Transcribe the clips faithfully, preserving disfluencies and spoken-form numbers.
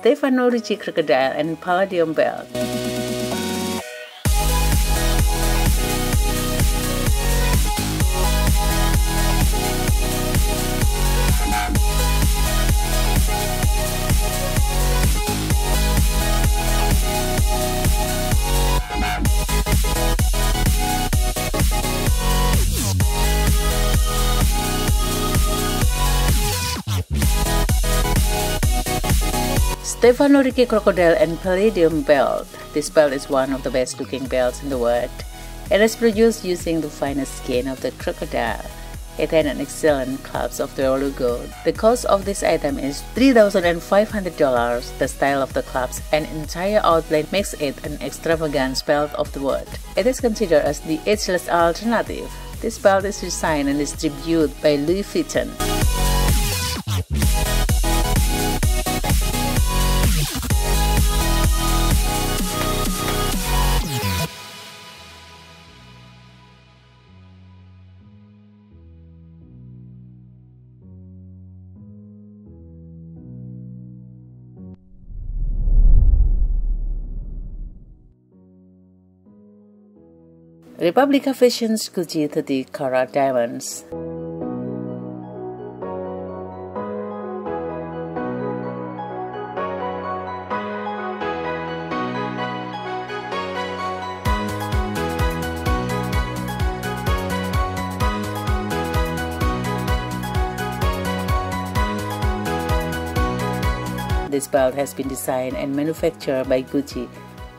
Stefano Ricci crocodile and palladium belt. Stefano Ricci crocodile and palladium belt. This belt is one of the best looking belts in the world. It is produced using the finest skin of the crocodile. It had an excellent clasp of the logo. The cost of this item is three thousand five hundred dollars. The style of the clasp and entire outline makes it an extravagant belt of the world. It is considered as the edgeless alternative. This belt is designed and distributed by Louis Vuitton. Republica Fashion's Gucci thirty karat diamonds. This belt has been designed and manufactured by Gucci.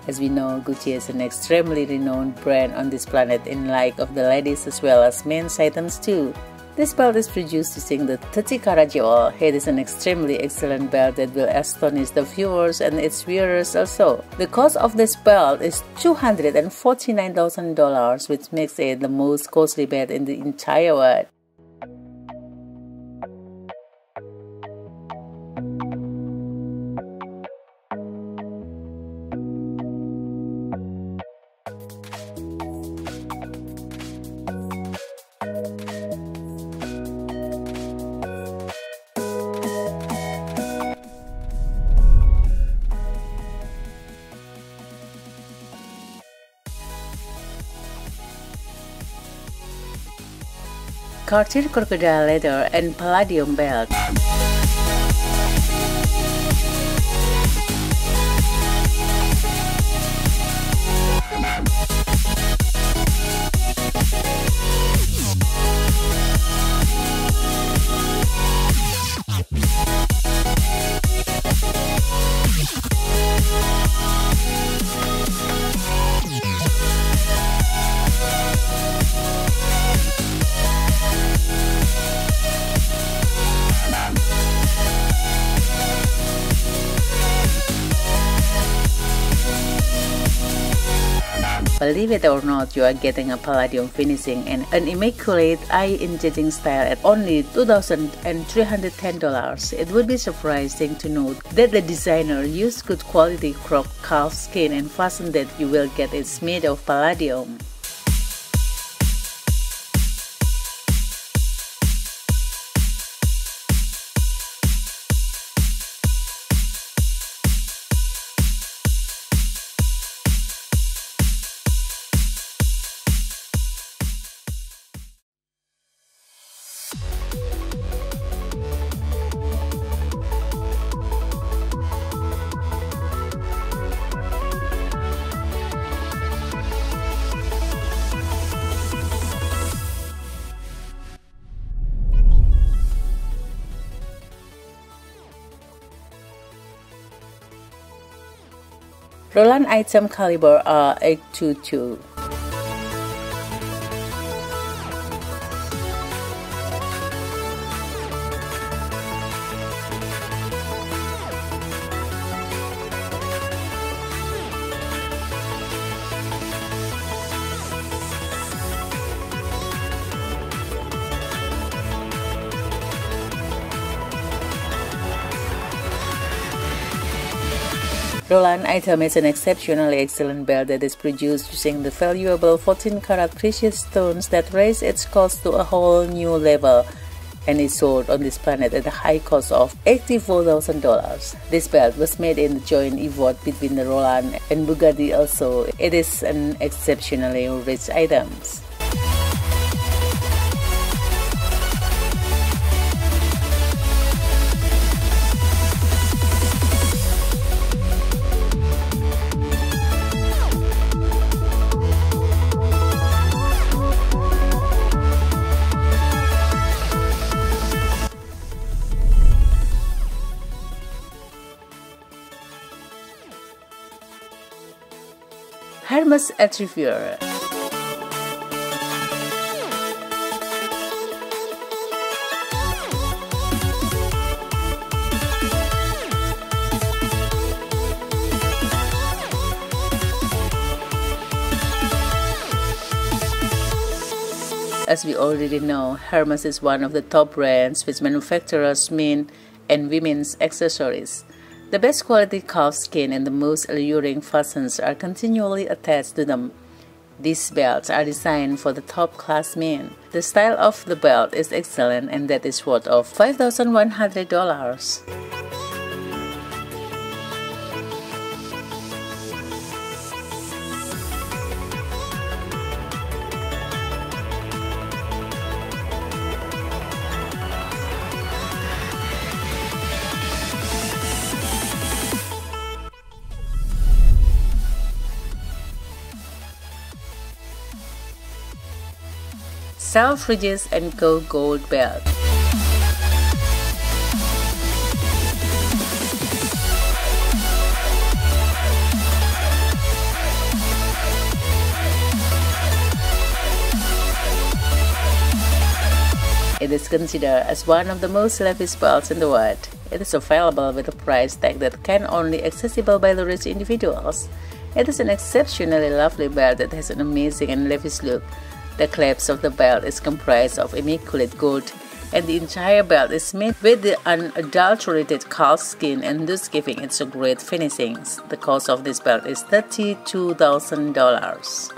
As we know, Gucci is an extremely renowned brand on this planet in like of the ladies as well as men's items too. This belt is produced using the thirty karat jewel. It is an extremely excellent belt that will astonish the viewers and its wearers also. The cost of this belt is two hundred forty-nine thousand dollars, which makes it the most costly belt in the entire world. Cartier crocodile leather and palladium belt. Believe it or not, you are getting a palladium finishing and an immaculate eye-injecting style at only two thousand three hundred ten dollars. It would be surprising to note that the designer used good quality croc calf skin and fastened that you will get it's made of palladium. Roland Iten Caliber R eight twenty-two. Roland Iten is an exceptionally excellent belt that is produced using the valuable fourteen karat precious stones that raise its cost to a whole new level. and is sold on this planet at the high cost of eighty-four thousand dollars. This belt was made in the joint effort between the Roland and Bugatti also. It is an exceptionally rich item. Hermes Etriviere. As we already know, Hermes is one of the top brands which manufactures men and women's accessories. The best quality calfskin and the most alluring fastens are continually attached to them. These belts are designed for the top-class men. The style of the belt is excellent and that is worth of five thousand one hundred dollars. Selfridges and Co. Gold Belt. It is considered as one of the most lavish belts in the world. It is available with a price tag that can only be accessible by the rich individuals. It is an exceptionally lovely belt that has an amazing and lavish look. The clasp of the belt is comprised of immaculate gold, and the entire belt is made with the unadulterated calf skin and thus giving it so great finishings. The cost of this belt is thirty-two thousand dollars.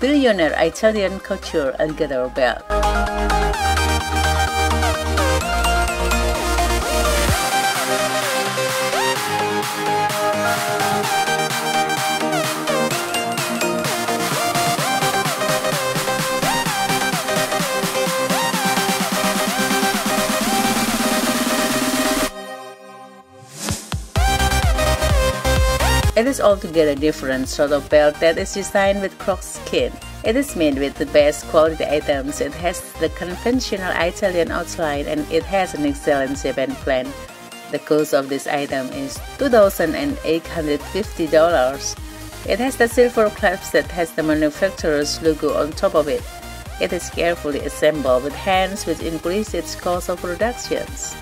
Billionaire Italian Couture and Alligator Belt. It is altogether a different sort of belt that is designed with croc skin. It is made with the best quality items. It has the conventional Italian outline and it has an excellent shape and plan. The cost of this item is two thousand eight hundred fifty dollars. It has the silver clasp that has the manufacturer's logo on top of it. It is carefully assembled with hands which increase its cost of productions.